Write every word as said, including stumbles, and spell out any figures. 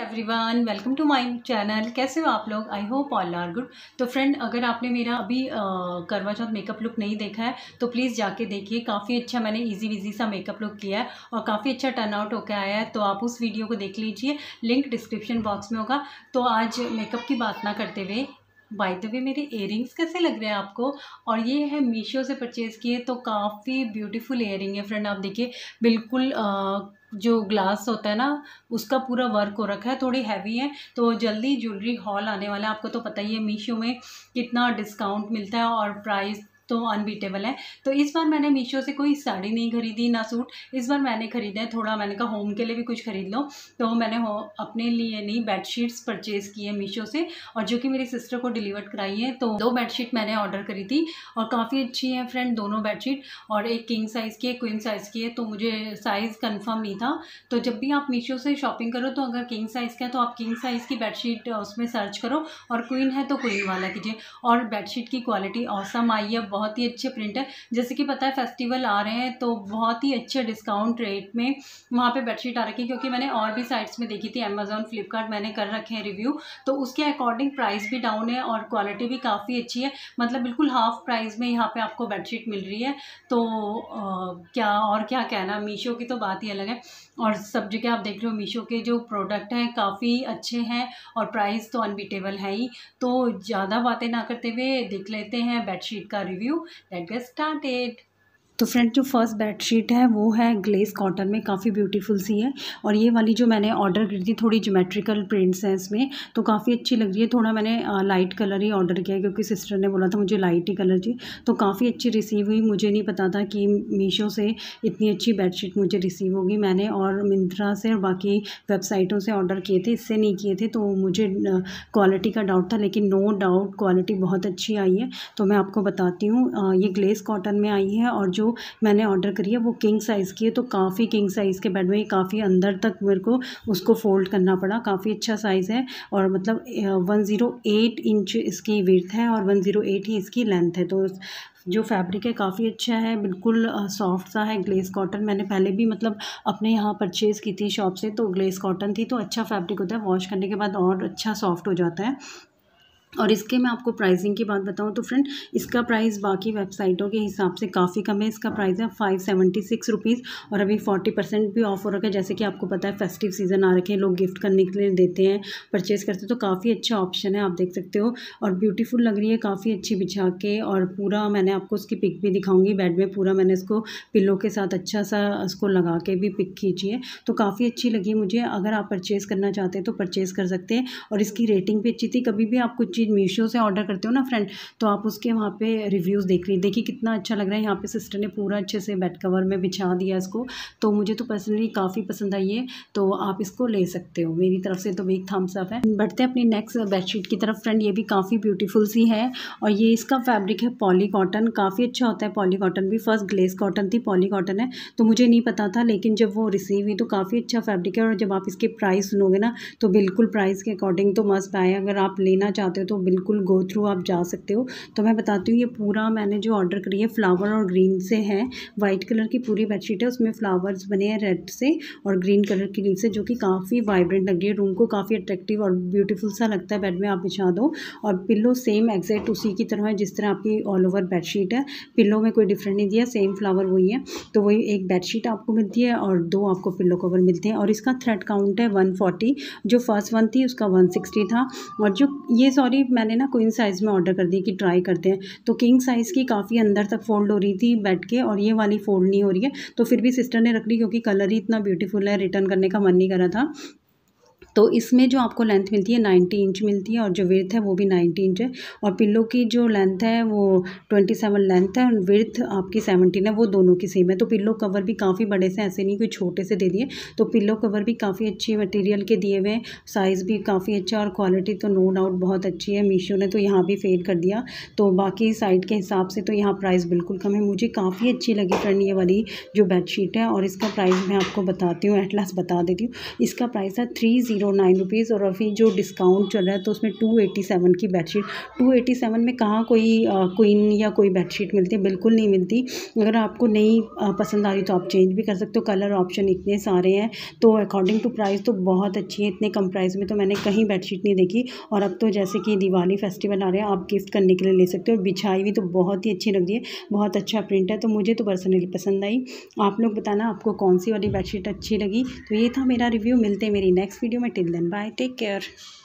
Everyone welcome to my channel. कैसे हो आप लोग? I hope all are good. तो फ्रेंड, अगर आपने मेरा अभी करवा चौथ मेकअप लुक नहीं देखा है तो प्लीज़ जाके देखिए। काफ़ी अच्छा मैंने इजी विजी सा मेकअप लुक किया है और काफ़ी अच्छा टर्न आउट होकर आया है, तो आप उस वीडियो को देख लीजिए, लिंक डिस्क्रिप्शन बॉक्स में होगा। तो आज मेकअप की बात ना करते हुए, बाय द वे मेरे इयररिंग्स कैसे लग रहे हैं आपको? और ये है मीशो से परचेज़ किए, तो काफ़ी ब्यूटीफुल इयररिंग है फ्रेंड। आप देखिए, बिल्कुल आ, जो ग्लास होता है ना उसका पूरा वर्क हो रखा है। थोड़ी हैवी है, तो जल्दी ज्वेलरी हॉल आने वाला है। आपको तो पता ही है मीशो में कितना डिस्काउंट मिलता है और प्राइस तो अनबीटेबल है। तो इस बार मैंने मीशो से कोई साड़ी नहीं खरीदी ना सूट, इस बार मैंने ख़रीदा है थोड़ा, मैंने कहा होम के लिए भी कुछ ख़रीद लो। तो मैंने हो अपने लिए नहीं बेडशीट्स परचेज़ की है मीशो से, और जो कि मेरी सिस्टर को डिलीवर कराई है। तो दो बेडशीट मैंने ऑर्डर करी थी और काफ़ी अच्छी है फ्रेंड दोनों बेडशीट, और एक किंग साइज़ की है, क्वीन साइज़ की है। तो मुझे साइज़ कन्फर्म नहीं था। तो जब भी आप मीशो से शॉपिंग करो तो अगर किंग साइज़ का है तो आप किंग साइज़ की बेडशीट उसमें सर्च करो, और क्वीन है तो क्वीन वाला कीजिए। और बेडशीट की क्वालिटी औसम आई है, बहुत ही अच्छे प्रिंट है। जैसे कि पता है फेस्टिवल आ रहे हैं, तो बहुत ही अच्छे डिस्काउंट रेट में वहाँ पे बेडशीट आ रखी है, क्योंकि मैंने और भी साइट्स में देखी थी, अमेजोन फ्लिपकार्ट मैंने कर रखे हैं रिव्यू। तो उसके अकॉर्डिंग प्राइस भी डाउन है और क्वालिटी भी काफ़ी अच्छी है, मतलब बिल्कुल हाफ प्राइस में यहाँ पर आपको बेडशीट मिल रही है। तो आ, क्या और क्या कहना, मीशो की तो बात ही अलग है। और सब जगह आप देख रहे हो मीशो के जो प्रोडक्ट हैं काफ़ी अच्छे हैं और प्राइस तो अनबीटेबल है ही। तो ज़्यादा बातें ना करते हुए देख लेते हैं बेडशीट का रिव्यू, लेट्स गेट स्टार्टेड। तो फ्रेंड, जो फर्स्ट बेडशीट है वो है ग्लेस कॉटन में, काफ़ी ब्यूटीफुल सी है। और ये वाली जो मैंने ऑर्डर की थी, थोड़ी ज्योमेट्रिकल प्रिंट्स हैं इसमें, तो काफ़ी अच्छी लग रही है। थोड़ा मैंने लाइट कलर ही ऑर्डर किया क्योंकि सिस्टर ने बोला था मुझे लाइट ही कलर चाहिए। तो काफ़ी अच्छी रिसीव हुई। मुझे नहीं पता था कि मीशो से इतनी अच्छी बेडशीट मुझे रिसीव होगी। मैंने और मिंत्रा से और बाकी वेबसाइटों से ऑर्डर किए थे, इससे नहीं किए थे, तो मुझे क्वालिटी का डाउट था, लेकिन नो डाउट क्वालिटी बहुत अच्छी आई है। तो मैं आपको बताती हूँ, ये ग्लेस कॉटन में आई है और जो मैंने ऑर्डर करी है वो किंग साइज़ की है। तो काफ़ी किंग साइज़ के बेड में काफ़ी अंदर तक मेरे को उसको फोल्ड करना पड़ा। काफ़ी अच्छा साइज़ है, और मतलब एक सौ आठ इंच इसकी विड्थ है और एक सौ आठ ही इसकी लेंथ है। तो जो फैब्रिक है काफ़ी अच्छा है, बिल्कुल सॉफ्ट सा है ग्लेस कॉटन। मैंने पहले भी मतलब अपने यहाँ परचेज़ की थी शॉप से, तो ग्लेस कॉटन थी, तो अच्छा फैब्रिक होता है, वॉश करने के बाद और अच्छा सॉफ्ट हो जाता है। और इसके मैं आपको प्राइसिंग की बात बताऊं तो फ्रेंड, इसका प्राइस बाकी वेबसाइटों के हिसाब से काफ़ी कम है। इसका प्राइस है फाइव सेवेंटी सिक्स रुपीज़, और अभी फोर्टी परसेंट भी ऑफ हो रखा है। जैसे कि आपको पता है फेस्टिव सीज़न आ रखे हैं, लोग गिफ्ट करने के लिए देते हैं, परचेज़ करते हैं, तो काफ़ी अच्छा ऑप्शन है, आप देख सकते हो। और ब्यूटीफुल लग रही है, काफ़ी अच्छी बिछा के, और पूरा मैंने आपको उसकी पिक भी दिखाऊँगी। बेड में पूरा मैंने इसको पिल्लो के साथ अच्छा सा उसको लगा के भी पिक खींची है, तो काफ़ी अच्छी लगी मुझे। अगर आप परचेज़ करना चाहते हैं तो परचेज़ कर सकते हैं, और इसकी रेटिंग भी अच्छी थी। कभी भी आप कुछ मीशो से ऑर्डर करते हो ना फ्रेंड, तो आप उसके वहाँ पे रिव्यूज़ देख लीजिए। देखिए कितना अच्छा लग रहा है, यहाँ पे सिस्टर ने पूरा अच्छे से बेड कवर में बिछा दिया इसको। तो मुझे तो पर्सनली काफ़ी पसंद आई है, तो आप इसको ले सकते हो, मेरी तरफ से तो बिग थम्स अप है। बढ़ते हैं अपनी नेक्स्ट बेडशीट की तरफ फ्रेंड, ये भी काफ़ी ब्यूटीफुल सी है, और ये इसका फैब्रिक है पॉली कॉटन। काफ़ी अच्छा होता है पॉली कॉटन भी। फर्स्ट ग्लेस कॉटन थी, पॉली कॉटन है, तो मुझे नहीं पता था, लेकिन जब वो रिसीव हुई तो काफ़ी अच्छा फैब्रिक है। और जब आप इसके प्राइस सुनोगे ना, तो बिल्कुल प्राइस के अकॉर्डिंग तो मस्त आए। अगर आप लेना चाहते हो तो बिल्कुल गो थ्रू आप जा सकते हो। तो मैं बताती हूँ, ये पूरा मैंने जो ऑर्डर करी है फ्लावर और ग्रीन से है, वाइट कलर की पूरी बेडशीट है, उसमें फ्लावर्स बने हैं रेड से और ग्रीन कलर की लीफ से, जो कि काफ़ी वाइब्रेंट लग रही है। रूम को काफ़ी अट्रैक्टिव और ब्यूटीफुल सा लगता है। बेड में आप बिछा दो, और पिल्लो सेम एग्जैक्ट उसी की तरह है जिस तरह आपकी ऑल ओवर बेडशीट है। पिल्लो में कोई डिफरेंट नहीं दिया, सेम फ्लावर वही है। तो वही एक बेडशीट आपको मिलती है और दो आपको पिल्लो कवर मिलते हैं। और इसका थ्रेड काउंट है वन फोर्टी, जो फर्स्ट वन थी उसका वन सिक्सटी था। और जो ये सॉरी मैंने ना क्वीन साइज़ में ऑर्डर कर दी कि ट्राई करते हैं, तो किंग साइज़ की काफ़ी अंदर तक फोल्ड हो रही थी बेड के, और ये वाली फोल्ड नहीं हो रही है, तो फिर भी सिस्टर ने रख ली क्योंकि कलर ही इतना ब्यूटीफुल है, रिटर्न करने का मन नहीं कर रहा था। तो इसमें जो आपको लेंथ मिलती है नाइन्टी इंच मिलती है, और जो विड्थ है वो भी नाइन्टी इंच है। और पिल्लो की जो लेंथ है वो ट्वेंटी सेवन लेंथ है, और विड्थ आपकी सेवनटीन है, वो दोनों की सेम है। तो पिल्लो कवर भी काफ़ी बड़े से, ऐसे नहीं कोई छोटे से दे दिए, तो पिल्लो कवर भी काफ़ी अच्छी मटेरियल के दिए हुए हैं। साइज़ भी काफ़ी अच्छा, और क्वालिटी तो नो डाउट बहुत अच्छी है। मीशो ने तो यहाँ भी फेल कर दिया, तो बाकी साइड के हिसाब से तो यहाँ प्राइस बिल्कुल कम है। मुझे काफ़ी अच्छी लगी फ्रेंड ये वाली जो बेडशीट है, और इसका प्राइस मैं आपको बताती हूँ, एट लास्ट बता देती हूँ। इसका प्राइस है थ्री जीरो और नाइन रुपीज़ और अभी जो डिस्काउंट चल रहा है तो उसमें टू एटी सेवन की बेडशीट, टू एटी सेवन में कहाँ कोई क्वीन या कोई बेडशीट मिलती है, बिल्कुल नहीं मिलती। अगर आपको नहीं पसंद आ रही तो आप चेंज भी कर सकते हो। कलर ऑप्शन इतने सारे हैं तो अकॉर्डिंग टू प्राइस तो बहुत अच्छी है। इतने कम प्राइस में तो मैंने कहीं बेडशीट नहीं देखी। और अब तो जैसे कि दिवाली फेस्टिवल आ रहे हैं, आप गिफ्ट करने के लिए ले सकते हो। और बिछाई हुई तो बहुत ही अच्छी लग रही है, बहुत अच्छा प्रिंट है, तो मुझे तो पर्सनली पसंद आई। आप लोग बताना आपको कौन सी वाली बेडशीट अच्छी लगी। तो ये था मेरा रिव्यू। मिलते हैं मेरी नेक्स्ट वीडियो में। Till then bye, take care.